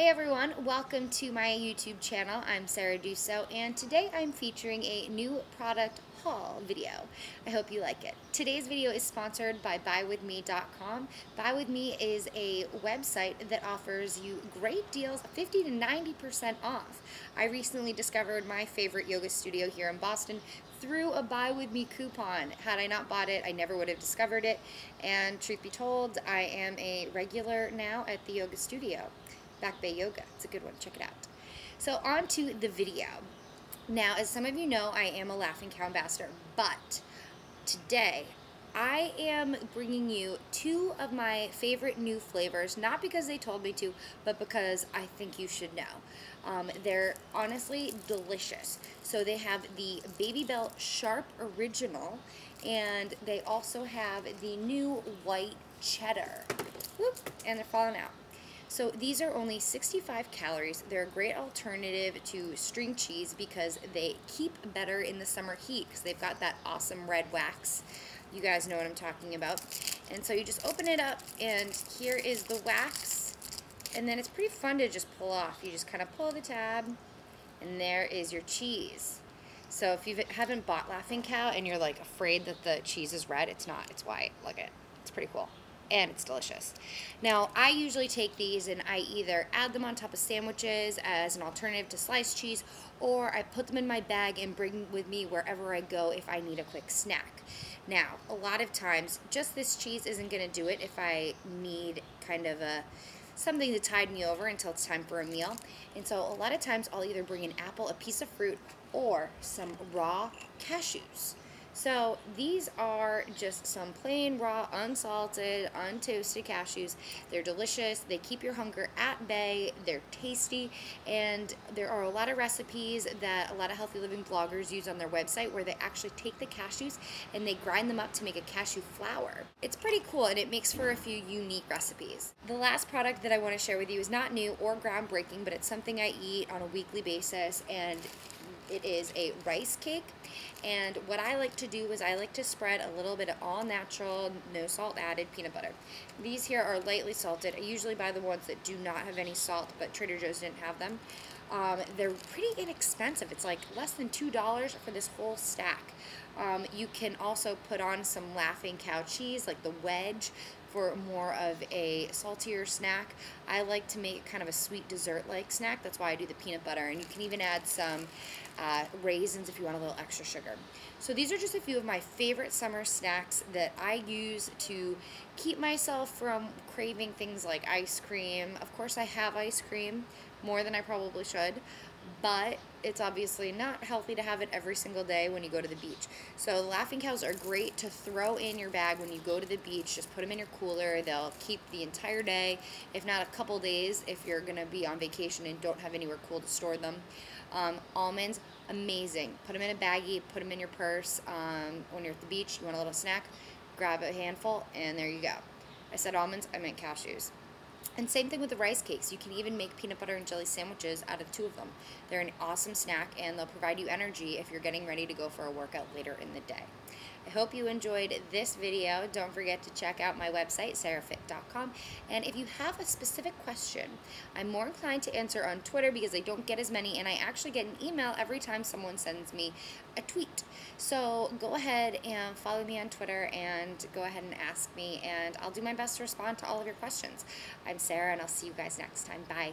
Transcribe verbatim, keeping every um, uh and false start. Hey everyone, welcome to my YouTube channel. I'm Sarah Dusso, and today I'm featuring a new product haul video. I hope you like it. Today's video is sponsored by buy with me dot com. BuyWithMe is a website that offers you great deals, fifty to ninety percent off. I recently discovered my favorite yoga studio here in Boston through a BuyWithMe coupon. Had I not bought it, I never would have discovered it. And truth be told, I am a regular now at the yoga studio. Back Bay Yoga. It's a good one. Check it out. So on to the video. Now, as some of you know, I am a Laughing Cow ambassador, but today I am bringing you two of my favorite new flavors, not because they told me to, but because I think you should know. Um, they're honestly delicious. So they have the Babybel Sharp Original, and they also have the new White Cheddar. Whoop, and they're falling out. So these are only sixty-five calories. They're a great alternative to string cheese because they keep better in the summer heat because they've got that awesome red wax. You guys know what I'm talking about. And so you just open it up, and here is the wax. And then it's pretty fun to just pull off. You just kind of pull the tab, and there is your cheese. So if you haven't bought Laughing Cow and you're like afraid that the cheese is red, it's not, it's white. Look at it, it's pretty cool. And it's delicious. Now, I usually take these and I either add them on top of sandwiches as an alternative to sliced cheese, or I put them in my bag and bring them with me wherever I go if I need a quick snack. Now, a lot of times, just this cheese isn't going to do it if I need kind of a something to tide me over until it's time for a meal. And so a lot of times I'll either bring an apple, a piece of fruit, or some raw cashews. So these are just some plain, raw, unsalted, untoasted cashews. They're delicious. They keep your hunger at bay. They're tasty. And there are a lot of recipes that a lot of healthy living bloggers use on their website where they actually take the cashews and they grind them up to make a cashew flour. It's pretty cool, and it makes for a few unique recipes. The last product that I want to share with you is not new or groundbreaking, but it's something I eat on a weekly basis, and it is a rice cake. And what I like to do is I like to spread a little bit of all natural, no salt added peanut butter. These here are lightly salted. I usually buy the ones that do not have any salt, but Trader Joe's didn't have them. Um, they're pretty inexpensive. It's like less than two dollars for this whole stack. Um, you can also put on some Laughing Cow cheese, like the wedge, for more of a saltier snack. I like to make kind of a sweet dessert-like snack. That's why I do the peanut butter. And you can even add some uh, raisins if you want a little extra sugar. So these are just a few of my favorite summer snacks that I use to keep myself from craving things like ice cream. Of course, I have ice cream, more than I probably should, but it's obviously not healthy to have it every single day when you go to the beach. So Laughing Cows are great to throw in your bag when you go to the beach. Just put them in your cooler. They'll keep the entire day, if not a couple days, if you're going to be on vacation and don't have anywhere cool to store them. Um, almonds, amazing. Put them in a baggie. Put them in your purse. Um, when you're at the beach, you want a little snack, grab a handful, and there you go. I said almonds. I meant cashews. And same thing with the rice cakes. You can even make peanut butter and jelly sandwiches out of two of them. They're an awesome snack, and they'll provide you energy if you're getting ready to go for a workout later in the day. I hope you enjoyed this video. Don't forget to check out my website, Sarah Fit dot com. And if you have a specific question, I'm more inclined to answer on Twitter because I don't get as many, and I actually get an email every time someone sends me a tweet. So go ahead and follow me on Twitter and go ahead and ask me, and I'll do my best to respond to all of your questions. I'm Sarah, and I'll see you guys next time. Bye.